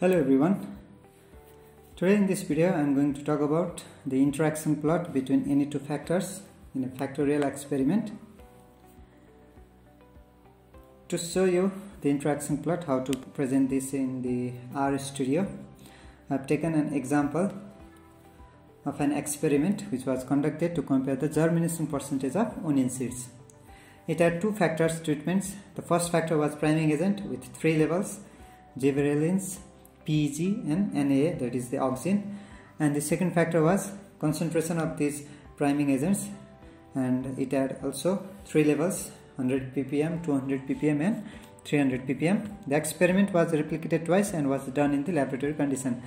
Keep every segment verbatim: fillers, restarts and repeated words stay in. Hello everyone. Today in this video I am going to talk about the interaction plot between any two factors in a factorial experiment. To show you the interaction plot, how to present this in the RStudio, I have taken an example of an experiment which was conducted to compare the germination percentage of onion seeds. It had two factors treatments. The first factor was priming agent with three levels, G V L M A, P E G and N A A, that is the auxin, and the second factor was concentration of these priming agents, and it had also three levels, one hundred p p m, two hundred p p m and three hundred p p m. The experiment was replicated twice and was done in the laboratory condition.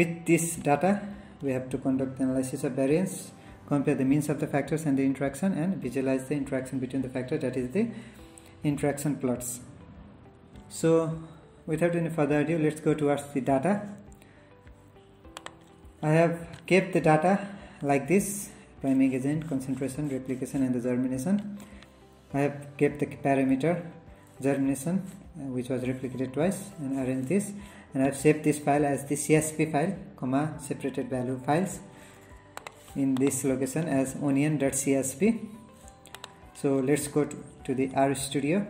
With this data we have to conduct the analysis of variance, compare the means of the factors and the interaction, and visualize the interaction between the factors, that is the interaction plots. So without any further ado, let's go towards the data. I have kept the data like this: priming agent, concentration, replication and the germination. I have kept the parameter germination, which was replicated twice, and arranged this, and I have saved this file as the C S V file, comma separated value files, in this location as onion.csv. So let's go to, to the RStudio.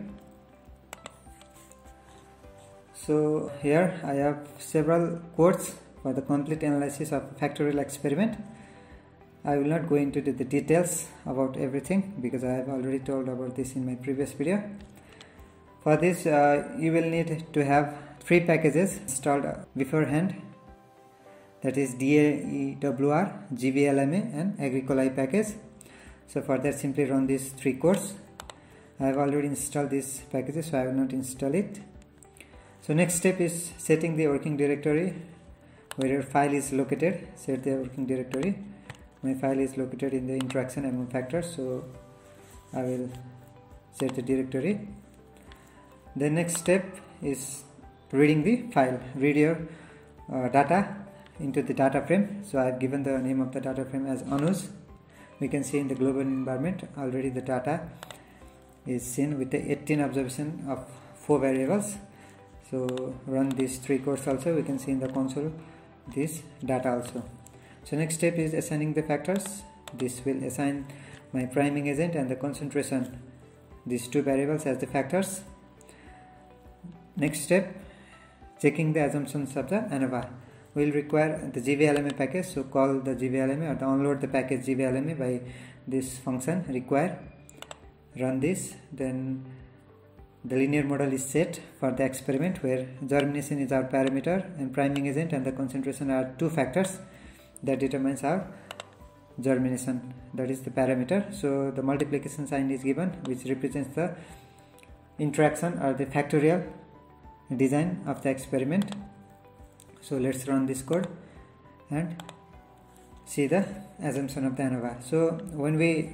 So here I have several codes for the complete analysis of factorial experiment. I will not go into the details about everything because I have already told about this in my previous video. For this uh, you will need to have three packages installed beforehand, that is D A E W R, G V L M A and agricolae package. So for that, simply run these three codes. I have already installed these packages, so I will not install it. So next step is setting the working directory where your file is located. Set the working directory. My file is located in the interaction among factors, so I will set the directory. The next step is reading the file. Read your uh, data into the data frame. So I have given the name of the data frame as ANUJ. We can see in the global environment already the data is seen with the eighteen observation of four variables. So run these three codes also. We can see in the console this data also. So next step is assigning the factors. This will assign my priming agent and the concentration, these two variables, as the factors. Next step, checking the assumptions of the ANOVA. We will require the G V L M A package, so call the G V L M A or download the package G V L M A by this function require. Run this. Then the linear model is set for the experiment where germination is our parameter and priming agent and the concentration are two factors that determines our germination, that is the parameter. So the multiplication sign is given, which represents the interaction or the factorial design of the experiment. So let's run this code and see the assumption of the ANOVA. So when we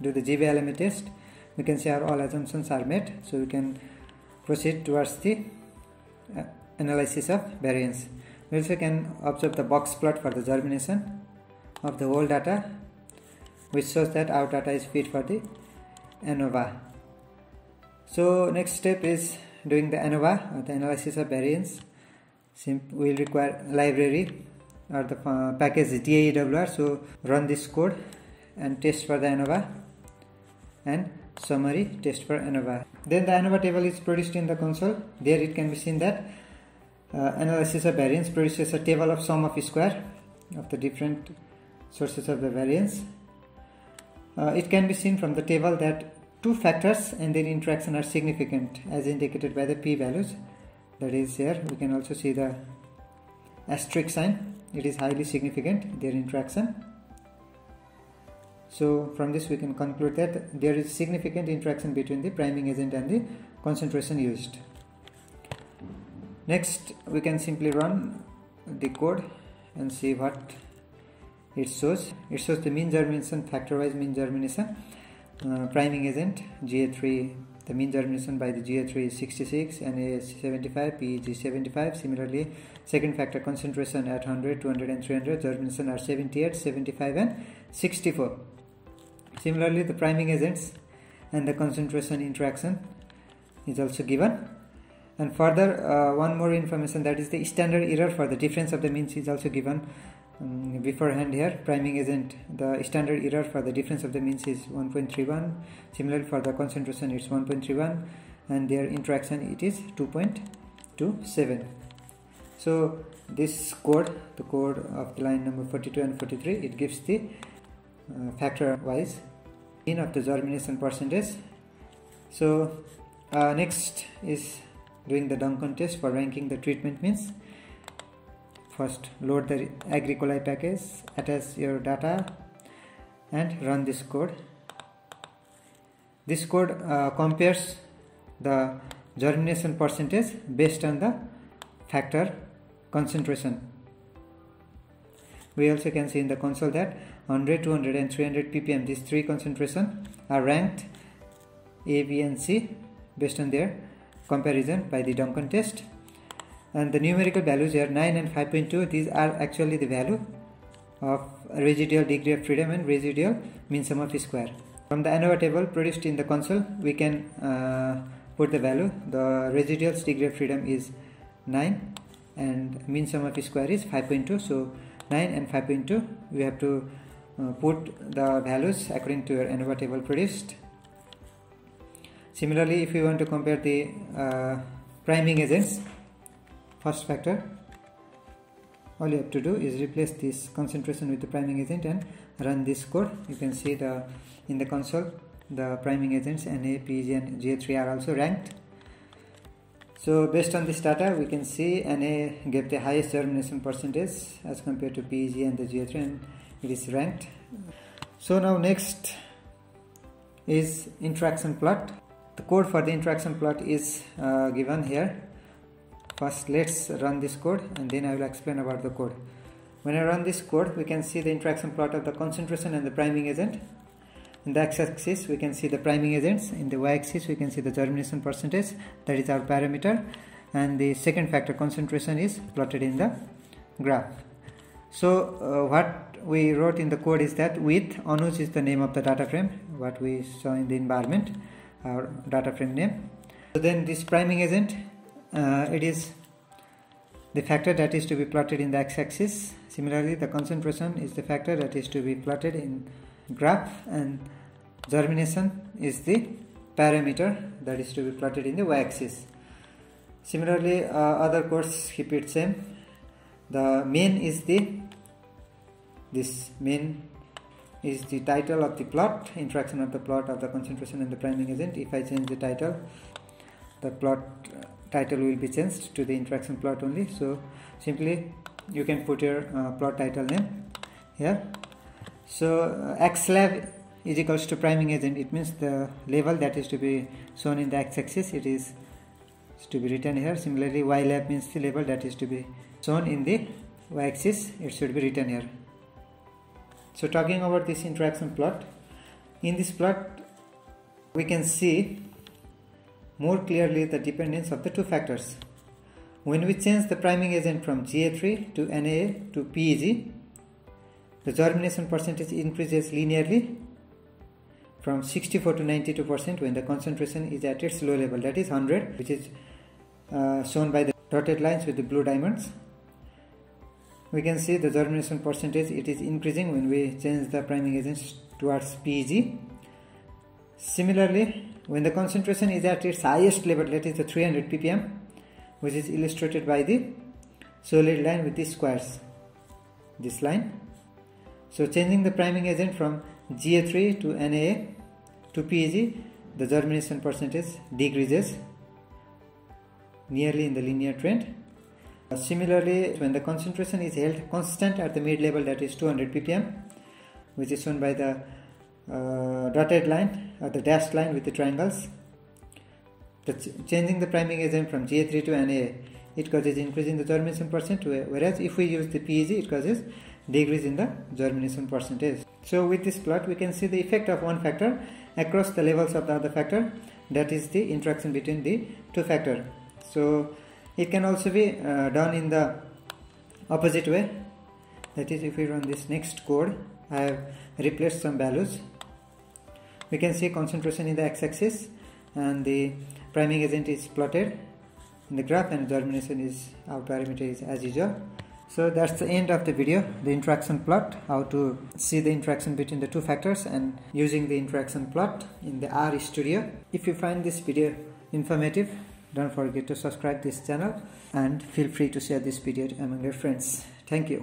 do the G V L M A test, we can see our all assumptions are met, so we can proceed towards the uh, analysis of variance. We also can observe the box plot for the germination of the whole data, which shows that our data is fit for the ANOVA. So next step is doing the ANOVA or the analysis of variance. We will require library or the uh, package D A E W R, so run this code and test for the ANOVA and summary test for ANOVA. Then the ANOVA table is produced in the console. There it can be seen that uh, analysis of variance produces a table of sum of square of the different sources of the variance. Uh, it can be seen from the table that two factors and their interaction are significant, as indicated by the p-values, that is here. We can also see the asterisk sign. It is highly significant, their interaction. So from this we can conclude that there is significant interaction between the priming agent and the concentration used. Next we can simply run the code and see what it shows. It shows the mean germination, factor-wise mean germination, uh, priming agent G A three, the mean germination by the G A three is sixty-six, N A A is seventy-five, P E G seventy-five. Similarly, second factor concentration at one hundred, two hundred and three hundred, germination are seventy-eight, seventy-five and sixty-four. Similarly, the priming agents and the concentration interaction is also given, And further, uh, one more information, that is the standard error for the difference of the means is also given um, beforehand here. Priming agent, the standard error for the difference of the means is one point three one. Similarly for the concentration, it's one point three one, and their interaction, it is two point two seven. So this code, the code of the line number forty-two and forty-three, it gives the uh, factor wise in of the germination percentage. So uh, next is doing the Duncan test for ranking the treatment means. First, load the agricolae package, attach your data, and run this code. This code uh, compares the germination percentage based on the factor concentration. We also can see in the console that one hundred, two hundred and three hundred p p m, these three concentration are ranked A, B and C based on their comparison by the Duncan test. And the numerical values here nine and five point two, these are actually the value of residual degree of freedom and residual mean sum of square. From the ANOVA table produced in the console, we can uh, put the value. The residual degree of freedom is nine and mean sum of square is five point two. So nine and five point two, we have to uh, put the values according to your ANOVA table produced. Similarly, if you want to compare the uh, priming agents, first factor, all you have to do is replace this concentration with the priming agent and run this code. You can see the in the console the priming agents N A A, P E G and G A three are also ranked. So based on this data, we can see N A A gave the highest germination percentage as compared to P E G and the G A three, and it is ranked. So now next is interaction plot. The code for the interaction plot is uh, given here. First, let's run this code and then I will explain about the code. When I run this code, we can see the interaction plot of the concentration and the priming agent. In the x-axis, we can see the priming agents. In the y-axis, we can see the germination percentage, that is our parameter, and the second factor concentration is plotted in the graph. So uh, what we wrote in the code is that with ANUJ is the name of the data frame, what we saw in the environment, our data frame name. So then this priming agent, uh, it is the factor that is to be plotted in the x-axis. Similarly, the concentration is the factor that is to be plotted in graph, and germination is the parameter that is to be plotted in the y-axis. Similarly, uh, other codes keep it same. The main is the this main is the title of the plot, interaction of the plot of the concentration and the priming agent. If I change the title, the plot title will be changed to the interaction plot only. So simply you can put your uh, plot title name here. So uh, xlab is equals to priming agent. It means the label that is to be shown in the x-axis, it is to be written here. Similarly, ylab means the label that is to be shown in the y-axis, it should be written here. So talking about this interaction plot, in this plot we can see more clearly the dependence of the two factors. When we change the priming agent from G A three to N A A to P E G, the germination percentage increases linearly from sixty-four to ninety-two percent when the concentration is at its low level, that is one hundred, which is uh, shown by the dotted lines with the blue diamonds. We can see the germination percentage, it is increasing when we change the priming agents towards P E G. Similarly, when the concentration is at its highest level, that is the three hundred p p m, which is illustrated by the solid line with the squares, this line. So changing the priming agent from G A three to N A A to P E G, the germination percentage decreases nearly in the linear trend. Uh, similarly, when the concentration is held constant at the mid level, that is two hundred p p m, which is shown by the uh, dotted line or the dashed line with the triangles, the ch changing the priming agent from G A three to N A A, it causes increase in the germination percent, whereas if we use the P E G, it causes decrease in the germination percentage. So with this plot, we can see the effect of one factor across the levels of the other factor, that is the interaction between the two factor. So it can also be uh, done in the opposite way, that is, if we run this next code, I have replaced some values. We can see concentration in the x-axis and the priming agent is plotted in the graph, and germination is our parameter is as usual. So that's the end of the video, the interaction plot, how to see the interaction between the two factors and using the interaction plot in the RStudio. If you find this video informative, don't forget to subscribe this channel and feel free to share this video among your friends. Thank you.